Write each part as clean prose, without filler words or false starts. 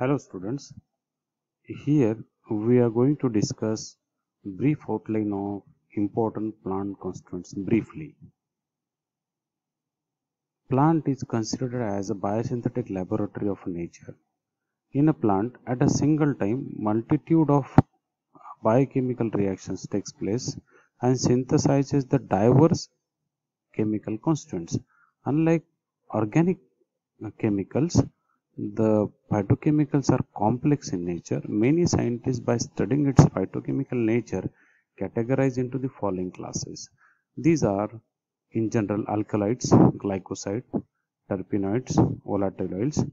Hello students, here we are going to discuss brief outline of important plant constituents briefly. Plant is considered as a biosynthetic laboratory of nature. In a plant, at a single time, multitude of biochemical reactions takes place and synthesizes the diverse chemical constituents. Unlike organic chemicals, the phytochemicals are complex in nature. Many scientists, by studying its phytochemical nature, categorize into the following classes. These are, in general, alkaloids, glycosides, terpenoids, volatile oils,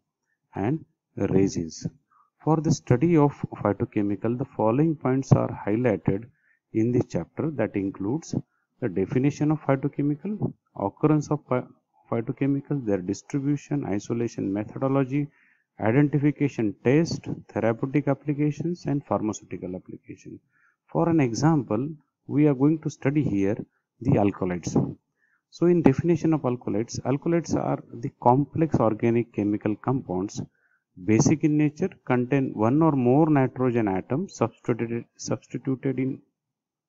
and resins. For the study of phytochemical, the following points are highlighted in this chapter, that includes the definition of phytochemical, occurrence of phytochemicals, their distribution, isolation methodology, identification test, therapeutic applications, and pharmaceutical application. For an example, we are going to study here the alkaloids. So in definition of alkaloids, alkaloids are the complex organic chemical compounds, basic in nature, contain one or more nitrogen atoms substituted in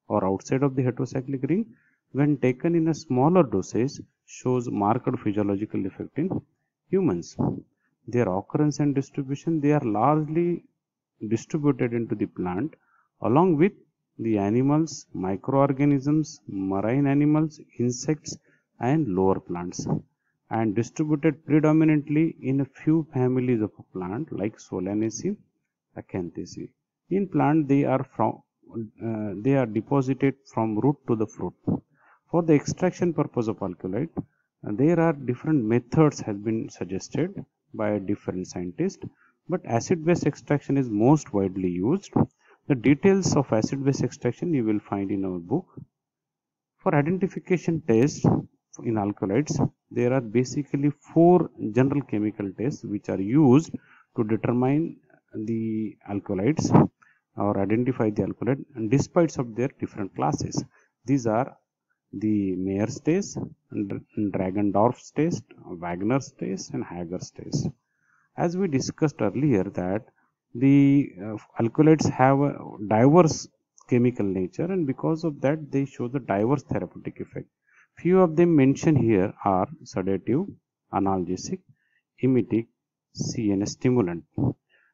or outside of the heterocyclic ring. When taken in a smaller dosage, shows marked physiological effect in humans. Their occurrence and distribution, they are largely distributed into the plant along with the animals, microorganisms, marine animals, insects and lower plants, and distributed predominantly in a few families of a plant like solanaceae, acanthaceae. In plant, they are deposited from root to the fruit. For the extraction purpose of alkaloid, there are different methods has been suggested by different scientists, but acid-base extraction is most widely used. The details of acid-base extraction you will find in our book. For identification tests in alkaloids, there are basically four general chemical tests which are used to determine the alkaloids or identify the alkaloid, and despite of their different classes. These are the Mayer's test, Dragendorff's test, Wagner's test and Hager's test. As we discussed earlier, that the alkaloids have a diverse chemical nature, and because of that they show the diverse therapeutic effect. Few of them mentioned here are sedative, analgesic, emetic, CNS stimulant.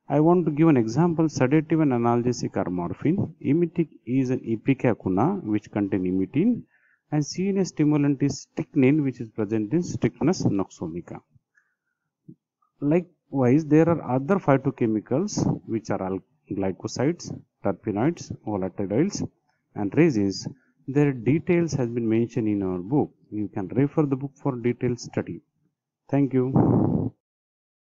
I want to give an example. Sedative and analgesic are morphine, emetic is an ipecacuanha which contain imetine, and CNS stimulant is strychnine which is present in Strychnos nux vomica. Likewise, there are other phytochemicals which are glycosides, terpenoids, volatile oils and resins. Their details has been mentioned in our book. You can refer the book for detailed study. Thank you.